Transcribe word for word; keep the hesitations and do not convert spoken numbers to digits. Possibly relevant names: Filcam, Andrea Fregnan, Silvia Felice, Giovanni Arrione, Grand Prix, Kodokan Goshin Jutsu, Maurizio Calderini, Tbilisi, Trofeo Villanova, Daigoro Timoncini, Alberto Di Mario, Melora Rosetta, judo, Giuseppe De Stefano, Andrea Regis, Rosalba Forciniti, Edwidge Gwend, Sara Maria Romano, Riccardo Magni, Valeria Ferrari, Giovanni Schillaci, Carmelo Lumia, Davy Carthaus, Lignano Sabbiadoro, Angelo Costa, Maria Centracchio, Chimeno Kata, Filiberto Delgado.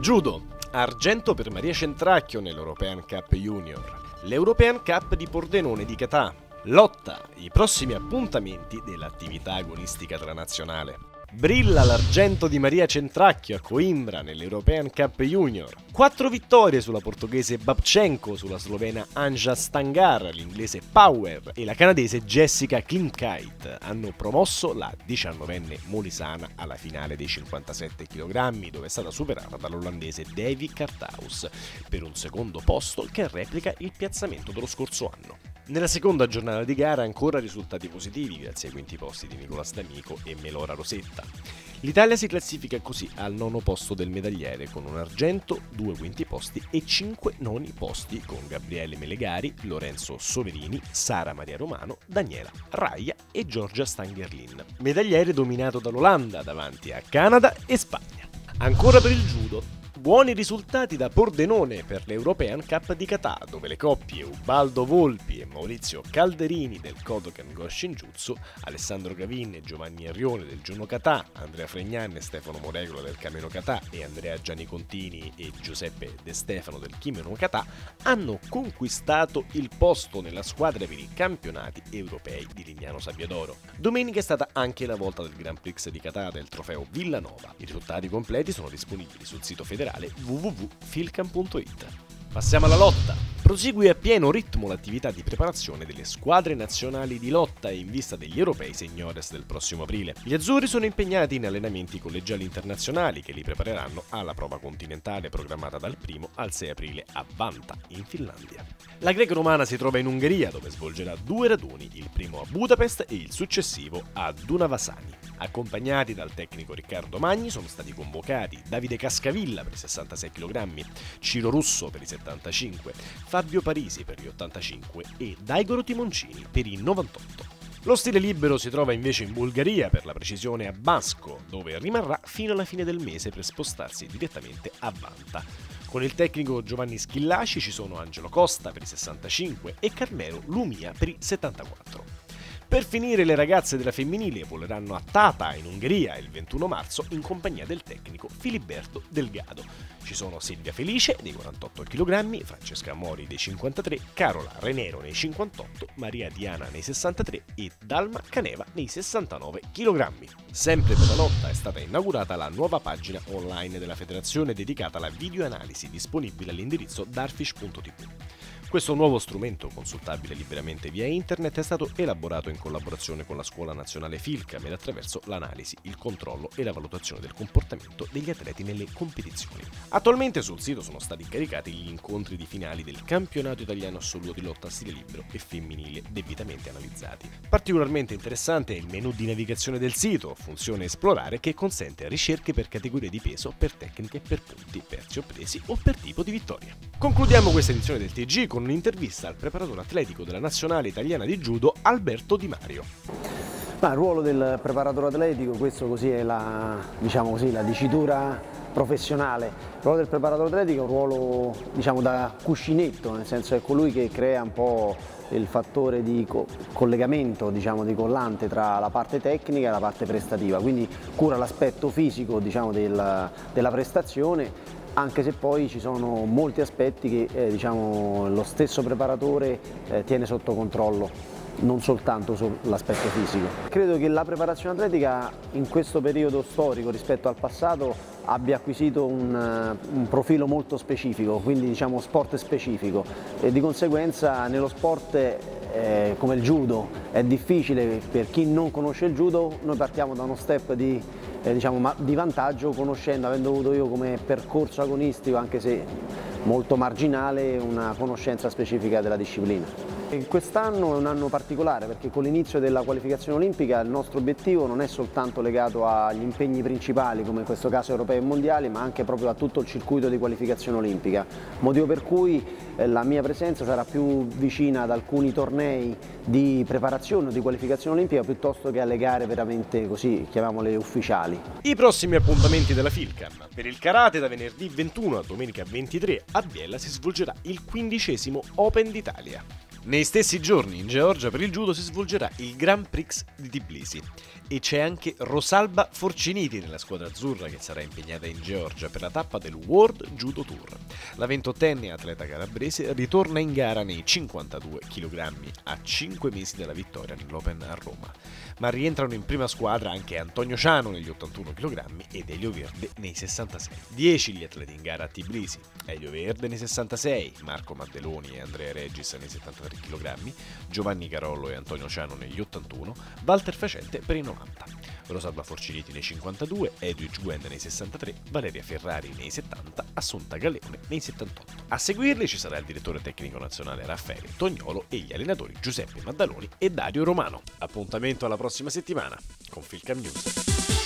Judo. Argento per Maria Centracchio nell'European Cup Junior, l'European Cup di Pordenone di Kata. Lotta, i prossimi appuntamenti dell'attività agonistica transnazionale. Brilla l'argento di Maria Centracchio a Coimbra nell'European Cup Junior. Quattro vittorie sulla portoghese Babchenko, sulla slovena Anja Stangar, l'inglese Power e la canadese Jessica Klimkite hanno promosso la diciannovenne molisana alla finale dei cinquantasette chilogrammi, dove è stata superata dall'olandese Davy Carthaus per un secondo posto che replica il piazzamento dello scorso anno. Nella seconda giornata di gara ancora risultati positivi grazie ai quinti posti di Nicolas D'Amico e Melora Rosetta. L'Italia si classifica così al nono posto del medagliere con un argento, due quinti posti e cinque noni posti con Gabriele Melegari, Lorenzo Soverini, Sara Maria Romano, Daniela Raia e Giorgia Stangerlin. Medagliere dominato dall'Olanda davanti a Canada e Spagna. Ancora per il judo. Buoni risultati da Pordenone per l'European Cup di Kata, dove le coppie Ubaldo Volpi e Maurizio Calderini del Kodokan Goshin Jutsu, Alessandro Gavin e Giovanni Arrione del Giorno Kata, Andrea Fregnan e Stefano Moregolo del Cameno Kata e Andrea Gianni Contini e Giuseppe De Stefano del Chimeno Kata hanno conquistato il posto nella squadra per i campionati europei di Lignano Sabbiadoro. Domenica è stata anche la volta del Grand Prix di Kata del trofeo Villanova. I risultati completi sono disponibili sul sito federale w w w punto filcam punto it. Passiamo alla lotta. Prosegue a pieno ritmo l'attività di preparazione delle squadre nazionali di lotta in vista degli europei seniores del prossimo aprile. Gli azzurri sono impegnati in allenamenti collegiali internazionali che li prepareranno alla prova continentale programmata dal primo al sei aprile a Vanta, in Finlandia. La greco-romana si trova in Ungheria dove svolgerà due raduni, il primo a Budapest e il successivo a Dunavasani. Accompagnati dal tecnico Riccardo Magni sono stati convocati Davide Cascavilla per i sessantasei chilogrammi, Ciro Russo per i settantacinque, Fabio Parisi per gli ottantacinque e Daigoro Timoncini per i novantotto. Lo stile libero si trova invece in Bulgaria, per la precisione a Basco, dove rimarrà fino alla fine del mese per spostarsi direttamente a Vanta. Con il tecnico Giovanni Schillaci ci sono Angelo Costa per i sessantacinque e Carmelo Lumia per i settantaquattro. Per finire le ragazze della femminile voleranno a Tata in Ungheria il ventuno marzo in compagnia del tecnico Filiberto Delgado. Ci sono Silvia Felice nei quarantotto chilogrammi, Francesca Mori nei cinquantatré, Carola Renero nei cinquantotto, Maria Diana nei sessantatré e Dalma Caneva nei sessantanove chilogrammi. Sempre per la lotta è stata inaugurata la nuova pagina online della federazione dedicata alla videoanalisi disponibile all'indirizzo darfish punto t v. Questo nuovo strumento, consultabile liberamente via internet, è stato elaborato in collaborazione con la Scuola Nazionale Filcam ed attraverso l'analisi, il controllo e la valutazione del comportamento degli atleti nelle competizioni. Attualmente sul sito sono stati caricati gli incontri di finali del campionato italiano assoluto di lotta stile libero e femminile debitamente analizzati. Particolarmente interessante è il menu di navigazione del sito, funzione esplorare che consente ricerche per categorie di peso, per tecniche, per punti, perzi presi o per tipo di vittoria. Concludiamo questa edizione del T G con un'intervista al preparatore atletico della nazionale italiana di judo Alberto Di Mario. Ma il ruolo del preparatore atletico, questo così è la, diciamo così, la dicitura professionale. Il ruolo del preparatore atletico è un ruolo, diciamo, da cuscinetto, nel senso è colui che crea un po' il fattore di co collegamento, diciamo, di collante tra la parte tecnica e la parte prestativa, quindi cura l'aspetto fisico, diciamo, del, della prestazione, anche se poi ci sono molti aspetti che eh, diciamo, lo stesso preparatore eh, tiene sotto controllo, non soltanto sull'aspetto fisico. Credo che la preparazione atletica in questo periodo storico rispetto al passato abbia acquisito un, un profilo molto specifico, quindi diciamo sport specifico, e di conseguenza nello sport eh, come il judo è difficile per chi non conosce il judo. Noi partiamo da uno step di Eh, diciamo, ma di vantaggio, conoscendo, avendo avuto io come percorso agonistico, anche se molto marginale, una conoscenza specifica della disciplina. Quest'anno è un anno particolare perché con l'inizio della qualificazione olimpica il nostro obiettivo non è soltanto legato agli impegni principali, come in questo caso europei e mondiali, ma anche proprio a tutto il circuito di qualificazione olimpica, motivo per cui eh, la mia presenza sarà più vicina ad alcuni tornei di preparazione o di qualificazione olimpica piuttosto che alle gare veramente così, chiamiamole ufficiali. I prossimi appuntamenti della Filcam. Per il karate da venerdì ventuno a domenica ventitré a Biella si svolgerà il quindicesimo Open d'Italia. Nei stessi giorni in Georgia per il judo si svolgerà il Grand Prix di Tbilisi e c'è anche Rosalba Forciniti nella squadra azzurra che sarà impegnata in Georgia per la tappa del World Judo Tour. La ventottenne atleta calabrese ritorna in gara nei cinquantadue chilogrammi a cinque mesi dalla vittoria nell'Open a Roma, ma rientrano in prima squadra anche Antonio Ciano negli ottantuno chilogrammi ed Elio Verde nei sessantasei. dieci gli atleti in gara a Tbilisi, Elio Verde nei sessantasei, Marco Mardeloni e Andrea Regis nei settantatré chilogrammi, Giovanni Carollo e Antonio Ciano negli ottantuno, Walter Facente per i novanta. Rosalba Forciniti nei cinquantadue, Edwidge Gwend nei sessantatré, Valeria Ferrari nei settanta, Assunta Galeone nei settantotto. A seguirli ci sarà il direttore tecnico nazionale Raffaele Tognolo e gli allenatori Giuseppe Maddaloni e Dario Romano. Appuntamento alla prossima settimana con Filcam News.